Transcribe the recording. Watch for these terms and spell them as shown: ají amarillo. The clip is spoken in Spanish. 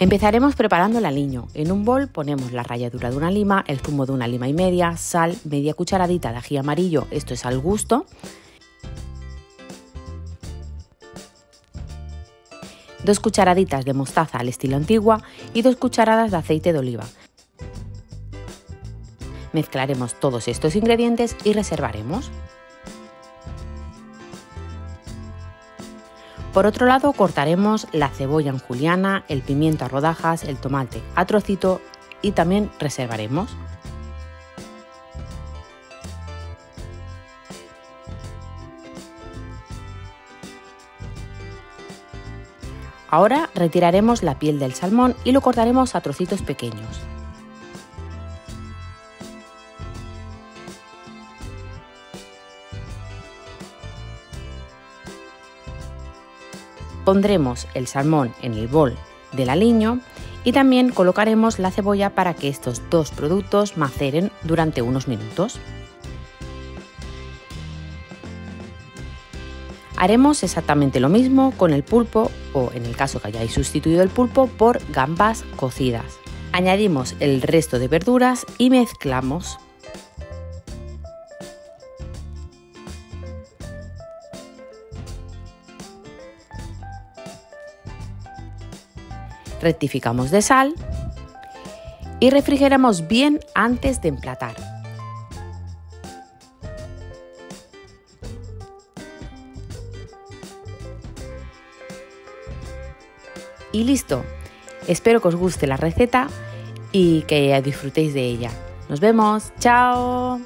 Empezaremos preparando el aliño. En un bol ponemos la ralladura de una lima, el zumo de una lima y media, sal, media cucharadita de ají amarillo, esto es al gusto, 2 cucharaditas de mostaza al estilo antigua y 2 cucharadas de aceite de oliva. Mezclaremos todos estos ingredientes y reservaremos. Por otro lado, cortaremos la cebolla en juliana, el pimiento a rodajas, el tomate a trocito y también reservaremos. Ahora retiraremos la piel del salmón y lo cortaremos a trocitos pequeños. Pondremos el salmón en el bol del aliño y también colocaremos la cebolla para que estos dos productos maceren durante unos minutos. Haremos exactamente lo mismo con el pulpo o, en el caso que hayáis sustituido el pulpo, por gambas cocidas. Añadimos el resto de verduras y mezclamos. Rectificamos de sal y refrigeramos bien antes de emplatar. Y listo. Espero que os guste la receta y que disfrutéis de ella. Nos vemos. ¡Chao!